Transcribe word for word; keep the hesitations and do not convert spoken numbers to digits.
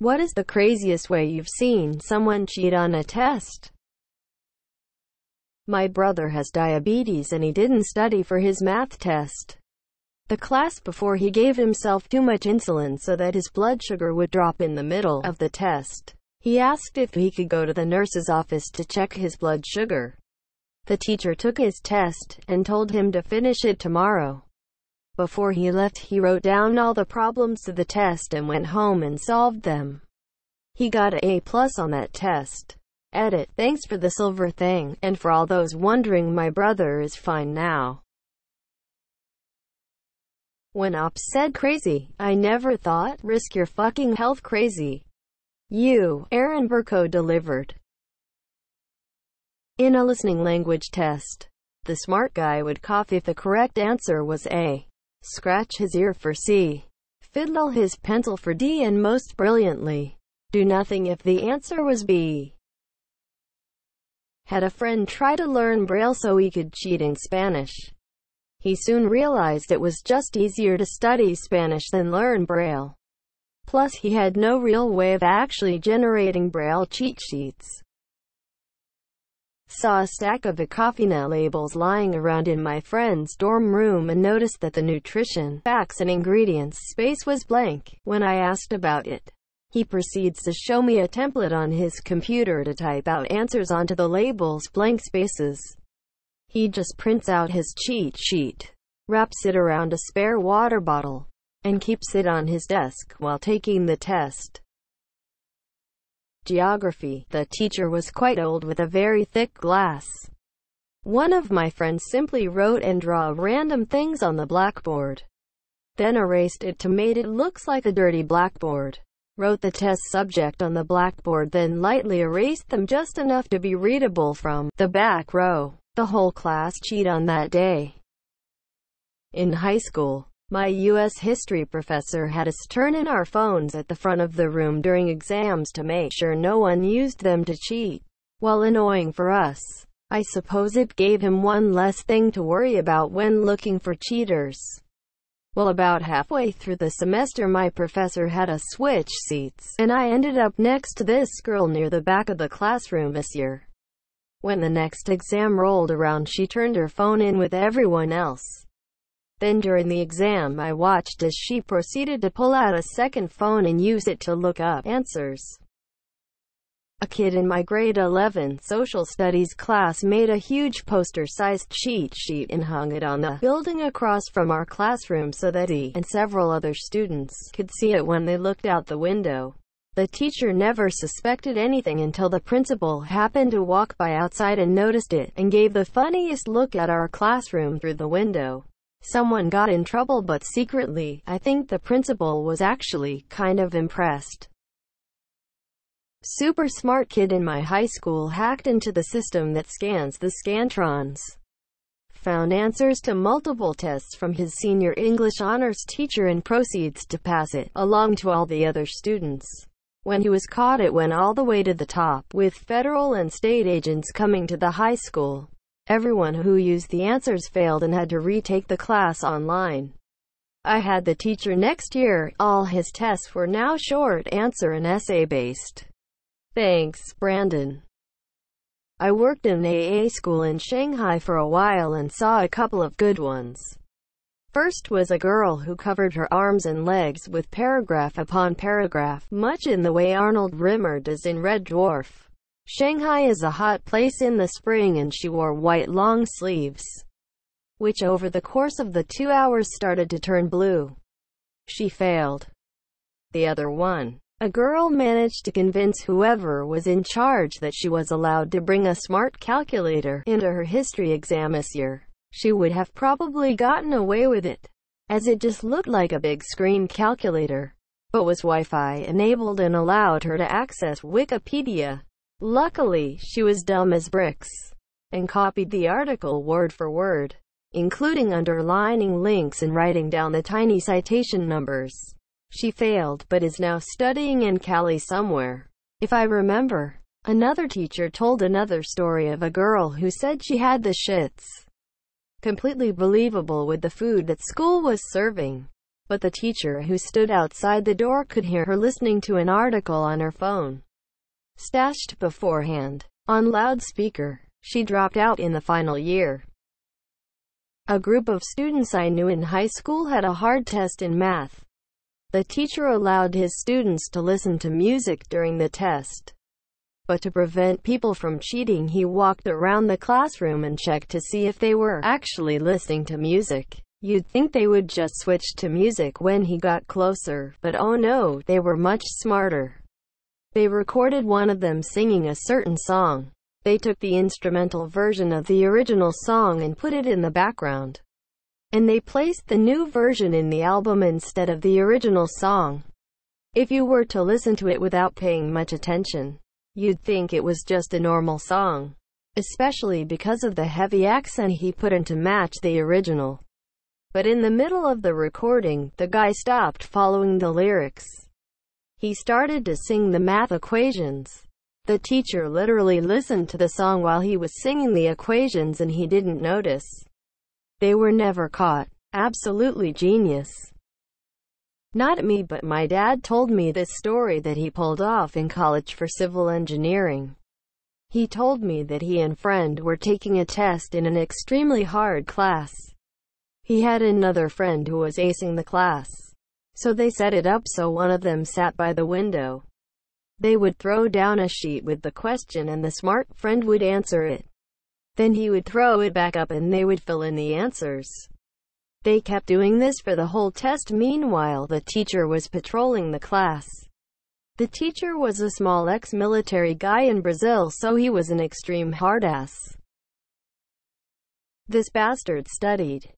What is the craziest way you've seen someone cheat on a test? My brother has diabetes and he didn't study for his math test. The class before, he gave himself too much insulin so that his blood sugar would drop in the middle of the test. He asked if he could go to the nurse's office to check his blood sugar. The teacher took his test and told him to finish it tomorrow. Before he left, he wrote down all the problems of the test and went home and solved them. He got an A plus on that test. Edit. Thanks for the silver thing, and for all those wondering, my brother is fine now. When Ops said crazy, I never thought, risk your fucking health crazy. You, Aaron Burko delivered. In a listening language test, the smart guy would cough if the correct answer was A. Scratch his ear for C. Fiddle his pencil for D, and most brilliantly, do nothing if the answer was B. Had a friend try to learn Braille so he could cheat in Spanish. He soon realized it was just easier to study Spanish than learn Braille. Plus, he had no real way of actually generating Braille cheat sheets. Saw a stack of Aquafina labels lying around in my friend's dorm room and noticed that the nutrition, facts and ingredients space was blank. When I asked about it, he proceeds to show me a template on his computer to type out answers onto the label's blank spaces. He just prints out his cheat sheet, wraps it around a spare water bottle, and keeps it on his desk while taking the test. Geography. The teacher was quite old with a very thick glass. One of my friends simply wrote and drew random things on the blackboard, then erased it to make it look like a dirty blackboard, wrote the test subject on the blackboard, then lightly erased them just enough to be readable from the back row. The whole class cheated on that day. In high school, my U S history professor had us turn in our phones at the front of the room during exams to make sure no one used them to cheat. While annoying for us, I suppose it gave him one less thing to worry about when looking for cheaters. Well, about halfway through the semester, my professor had us switch seats, and I ended up next to this girl near the back of the classroom this year. When the next exam rolled around, she turned her phone in with everyone else. Then during the exam, I watched as she proceeded to pull out a second phone and use it to look up answers. A kid in my grade eleven social studies class made a huge poster-sized cheat sheet and hung it on the building across from our classroom so that he and several other students could see it when they looked out the window. The teacher never suspected anything until the principal happened to walk by outside and noticed it, and gave the funniest look at our classroom through the window. Someone got in trouble, but secretly, I think the principal was actually kind of impressed. Super smart kid in my high school hacked into the system that scans the Scantrons. Found answers to multiple tests from his senior English honors teacher and proceeds to pass it along to all the other students. When he was caught, it went all the way to the top, with federal and state agents coming to the high school. Everyone who used the answers failed and had to retake the class online. I had the teacher next year. All his tests were now short answer and essay-based. Thanks, Brandon. I worked in an A A school in Shanghai for a while and saw a couple of good ones. First was a girl who covered her arms and legs with paragraph upon paragraph, much in the way Arnold Rimmer does in Red Dwarf. Shanghai is a hot place in the spring, and she wore white long sleeves, which over the course of the two hours started to turn blue. She failed. The other one, a girl managed to convince whoever was in charge that she was allowed to bring a smart calculator into her history exam this year. She would have probably gotten away with it, as it just looked like a big screen calculator, but was Wi-Fi enabled and allowed her to access Wikipedia. Luckily, she was dumb as bricks, and copied the article word for word, including underlining links and writing down the tiny citation numbers. She failed, but is now studying in Cali somewhere, if I remember. Another teacher told another story of a girl who said she had the shits. Completely believable with the food that school was serving. but the teacher who stood outside the door could hear her listening to an article on her phone, stashed beforehand on loudspeaker. She dropped out in the final year. A group of students I knew in high school had a hard test in math. The teacher allowed his students to listen to music during the test, but to prevent people from cheating, he walked around the classroom and checked to see if they were actually listening to music. You'd think they would just switch to music when he got closer, but oh no, they were much smarter. They recorded one of them singing a certain song. They took the instrumental version of the original song and put it in the background, and they placed the new version in the album instead of the original song. If you were to listen to it without paying much attention, you'd think it was just a normal song, especially because of the heavy accent he put in to match the original. But in the middle of the recording, the guy stopped following the lyrics. He started to sing the math equations. The teacher literally listened to the song while he was singing the equations, and he didn't notice. They were never caught. Absolutely genius. Not me, but my dad told me this story that he pulled off in college for civil engineering. He told me that he and friend were taking a test in an extremely hard class. He had another friend who was acing the class, so they set it up so one of them sat by the window. They would throw down a sheet with the question, and the smart friend would answer it. Then he would throw it back up and they would fill in the answers. They kept doing this for the whole test. Meanwhile, the teacher was patrolling the class. The teacher was a small ex-military guy in Brazil, so he was an extreme hard ass. This bastard studied